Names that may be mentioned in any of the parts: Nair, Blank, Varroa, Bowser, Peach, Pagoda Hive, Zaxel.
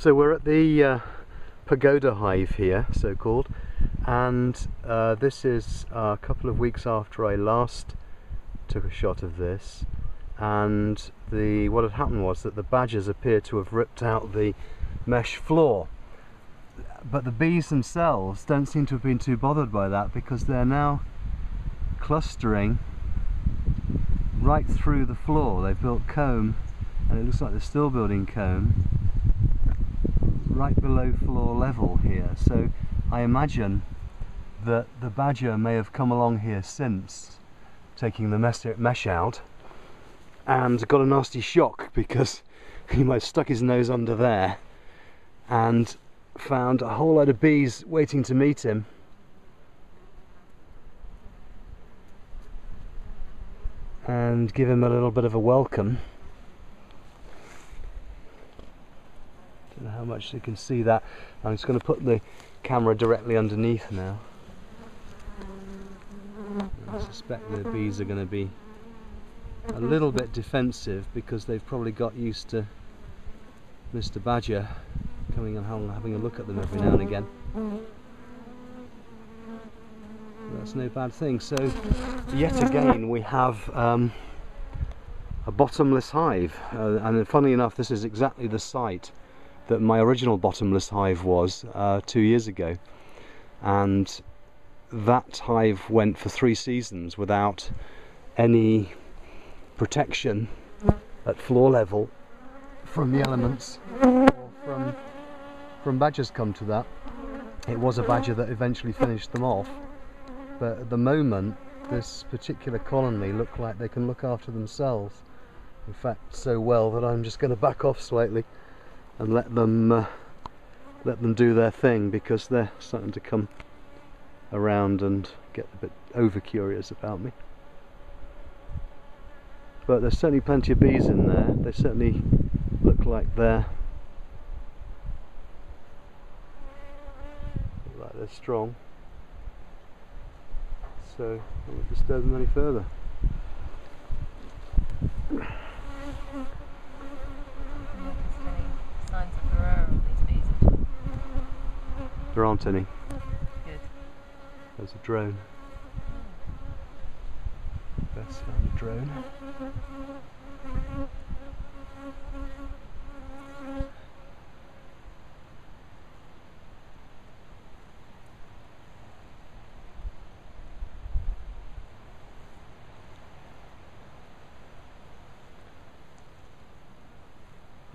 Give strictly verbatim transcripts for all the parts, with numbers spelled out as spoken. So we're at the uh, Pagoda Hive here, so-called, and uh, this is uh, a couple of weeks after I last took a shot of this, and the what had happened was that the badgers appear to have ripped out the mesh floor, but the bees themselves don't seem to have been too bothered by that, because they're now clustering right through the floor. They've built comb, and it looks like they're still building comb right below floor level here, so I imagine that the badger may have come along here since taking the mesh, mesh out and got a nasty shock, because he might have stuck his nose under there and found a whole load of bees waiting to meet him. And give him a little bit of a welcome. Don't know how much you can see that. I'm just going to put the camera directly underneath now. I suspect the bees are going to be a little bit defensive, because they've probably got used to Mister Badger coming along and having a look at them every now and again. That's no bad thing. So yet again we have um, a bottomless hive, uh, and funnily enough this is exactly the site that my original bottomless hive was uh, two years ago, and that hive went for three seasons without any protection at floor level from the elements or from, from badgers. Come to that, it was a badger that eventually finished them off. But at the moment, this particular colony look like they can look after themselves, in fact so well that I'm just going to back off slightly and let them uh, let them do their thing, because they're starting to come around and get a bit over curious about me. But there's certainly plenty of bees in there. They certainly look like they're look like they're strong. So I won't disturb them any further. There aren't any. Good. There's a drone. Beth's found a drone.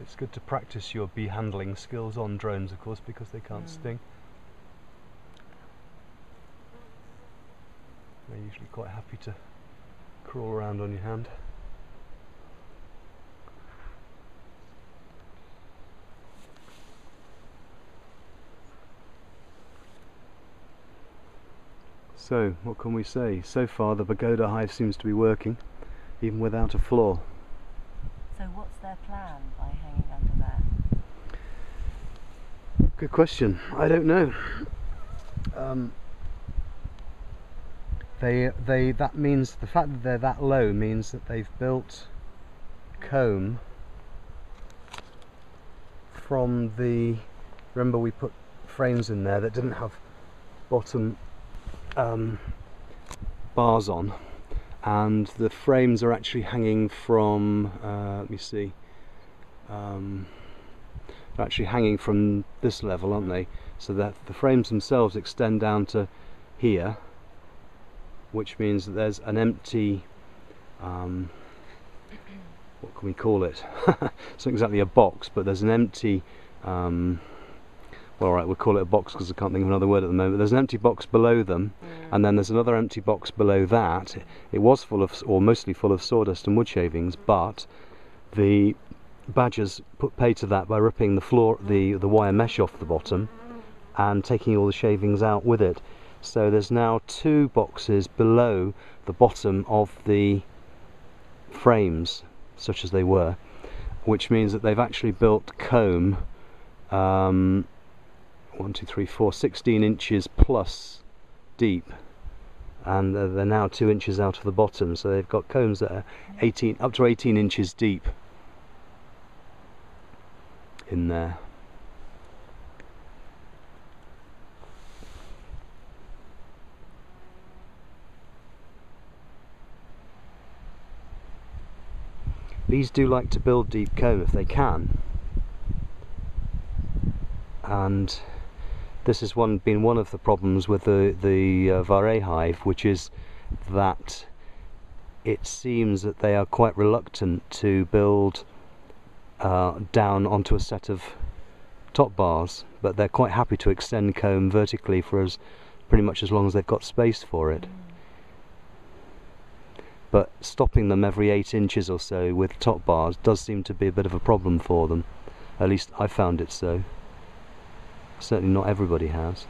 It's good to practice your bee handling skills on drones, of course, because they can't mm. sting. They're usually quite happy to crawl around on your hand. So, what can we say? So far the Pagoda Hive seems to be working, even without a floor. So what's their plan by hanging under there? Good question. I don't know. Um, they, they. That means the fact that they're that low means that they've built comb from the. Remember, we put frames in there that didn't have bottom um, bars on. And the frames are actually hanging from, uh, let me see, um, they're actually hanging from this level, aren't they? So that the frames themselves extend down to here, which means that there's an empty, um, what can we call it? It's not exactly a box, but there's an empty, um, well, all right, we'll call it a box because I can't think of another word at the moment. There's an empty box below them, mm. and then there's another empty box below that. It was full of, or mostly full of sawdust and wood shavings, but the badgers put pay to that by ripping the floor, the the wire mesh off the bottom, and taking all the shavings out with it. So there's now two boxes below the bottom of the frames, such as they were, which means that they've actually built comb. Um, one, two, three, four, sixteen inches plus deep, and they're now two inches out of the bottom, so they've got combs that are eighteen, up to eighteen inches deep in there. Bees do like to build deep comb if they can, and this has one, been one of the problems with the, the uh, Varroa hive, which is that it seems that they are quite reluctant to build uh, down onto a set of top bars, but they're quite happy to extend comb vertically for as pretty much as long as they've got space for it. But stopping them every eight inches or so with top bars does seem to be a bit of a problem for them. At least I found it so. Certainly not everybody has.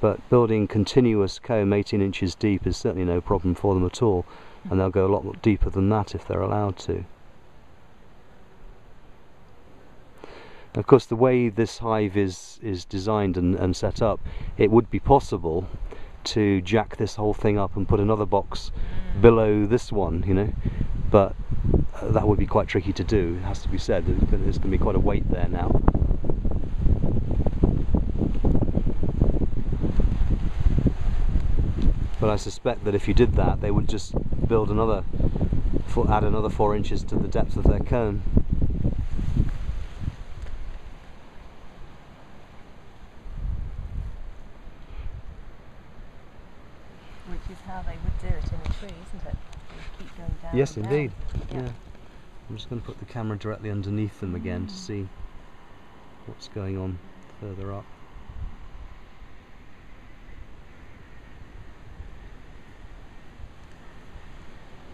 But building continuous comb eighteen inches deep is certainly no problem for them at all, and they'll go a lot deeper than that if they're allowed to. Of course, the way this hive is, is designed and, and set up, it would be possible to jack this whole thing up and put another box below this one, you know, but uh, that would be quite tricky to do, it has to be said. There's going to be quite a weight there now. But I suspect that if you did that, they would just build another, add another four inches to the depth of their comb. Which is how they would do it in a tree, isn't it? They keep going down. Yes, indeed. Down. Yeah. Yeah. I'm just going to put the camera directly underneath them again mm. to see what's going on further up.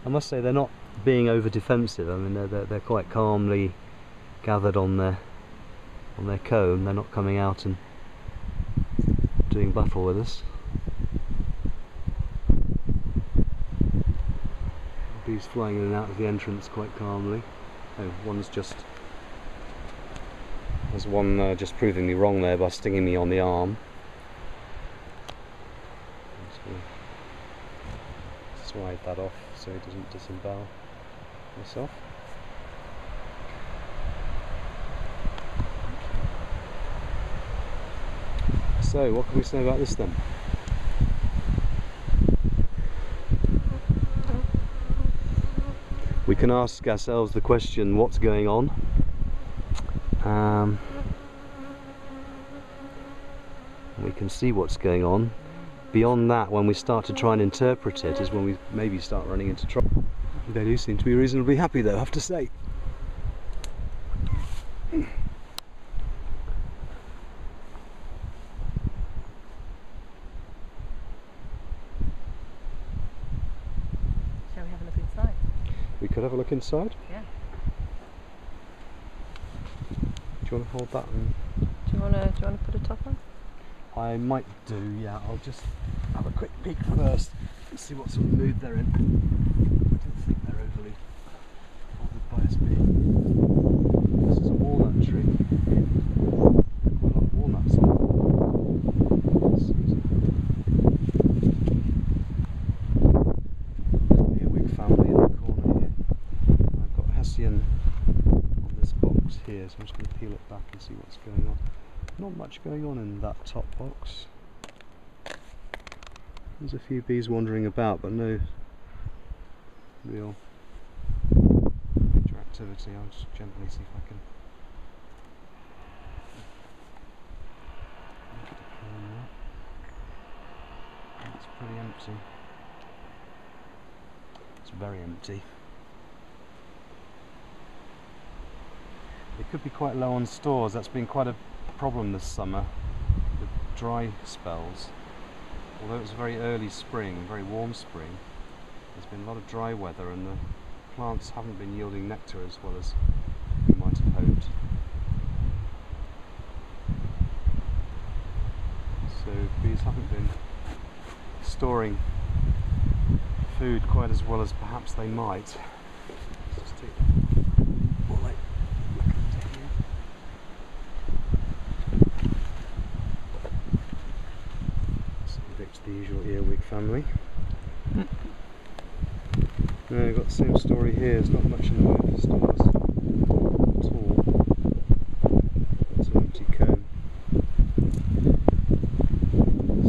I must say they're not being over defensive. I mean, they're, they're they're quite calmly gathered on their on their comb. They're not coming out and doing battle with us. Bees flying in and out of the entrance quite calmly. Oh, one's just there's one uh, just proving me wrong there by stinging me on the arm. Let's wide that off, so he doesn't disembowel myself. So, what can we say about this then? We can ask ourselves the question, what's going on? Um, we can see what's going on. Beyond that, when we start to try and interpret it, is when we maybe start running into trouble. They do seem to be reasonably happy though, I have to say. Shall we have a look inside? We could have a look inside? Yeah. Do you want to hold that? And do you want to, do you want to put a top on? I might do, yeah. I'll just have a quick peek first and see what sort of mood they're in. I don't think they're overly bothered by us being. This is a walnut tree. Quite a lot of walnuts on it. Earwig family in the corner here. I've got Hessian on this box here, so I'm just going to peel it back and see what's going on. Not much going on in that top box. There's a few bees wandering about, but no real major activity. I'll just gently see if I can make it appear on that. It's pretty empty. It's very empty. It could be quite low on stores. That's been quite a problem this summer with dry spells. Although it was a very early spring, very warm spring, there's been a lot of dry weather and the plants haven't been yielding nectar as well as we might have hoped. So bees haven't been storing food quite as well as perhaps they might. Let's just take all right. The usual earwig family. Mm. No, we've got the same story here. There's not much in the way of the stars at all. It's an empty comb.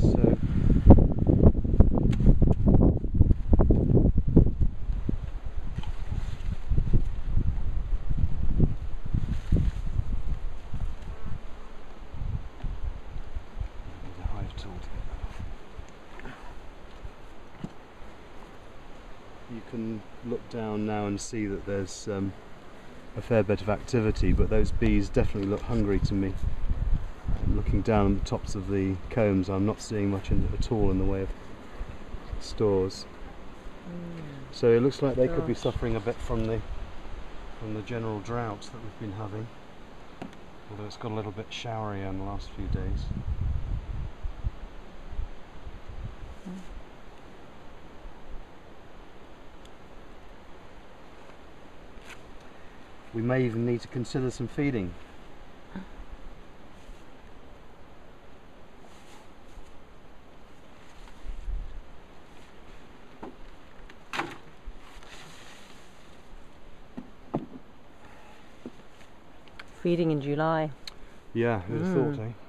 So you can look down now and see that there's um, a fair bit of activity, but those bees definitely look hungry to me. And looking down at the tops of the combs, I'm not seeing much in, at all in the way of stores. Mm. So it looks like they Gosh. could be suffering a bit from the from the general drought that we've been having. Although it's got a little bit showerier in the last few days. Mm. We may even need to consider some feeding. Feeding in July. Yeah, who'd have mm. thought, eh?